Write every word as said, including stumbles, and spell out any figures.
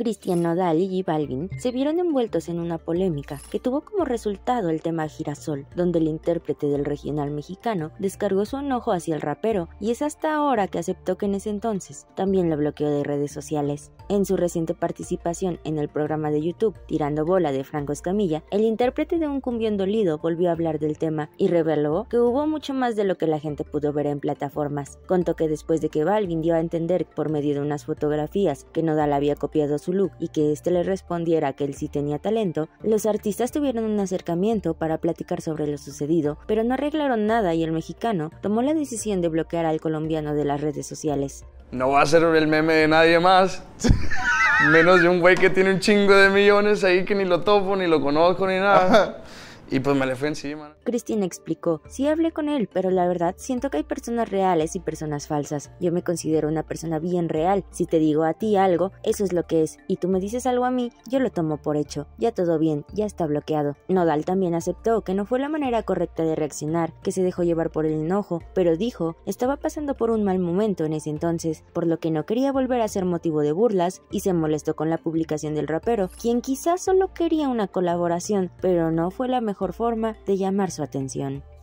Christian Nodal y J Balvin se vieron envueltos en una polémica que tuvo como resultado el tema Girasol, donde el intérprete del regional mexicano descargó su enojo hacia el rapero, y es hasta ahora que aceptó que en ese entonces también lo bloqueó de redes sociales. En su reciente participación en el programa de YouTube Tirando Bola de Franco Escamilla, el intérprete de un cumbión dolido volvió a hablar del tema y reveló que hubo mucho más de lo que la gente pudo ver en plataformas. Contó que después de que Balvin dio a entender por medio de unas fotografías que Nodal había copiado su look y que este le respondiera que él sí tenía talento, los artistas tuvieron un acercamiento para platicar sobre lo sucedido, pero no arreglaron nada y el mexicano tomó la decisión de bloquear al colombiano de las redes sociales. No va a ser el meme de nadie más, menos de un güey que tiene un chingo de millones ahí que ni lo topo, ni lo conozco, ni nada. Y pues me le fue encima. Christian explicó: sí hablé con él, pero la verdad siento que hay personas reales y personas falsas. Yo me considero una persona bien real. Si te digo a ti algo, eso es lo que es. Y tú me dices algo a mí, yo lo tomo por hecho. Ya todo bien, ya está bloqueado. Nodal también aceptó que no fue la manera correcta de reaccionar, que se dejó llevar por el enojo, pero dijo, estaba pasando por un mal momento en ese entonces, por lo que no quería volver a ser motivo de burlas y se molestó con la publicación del rapero, quien quizás solo quería una colaboración, pero no fue la mejor forma de llamar su atención.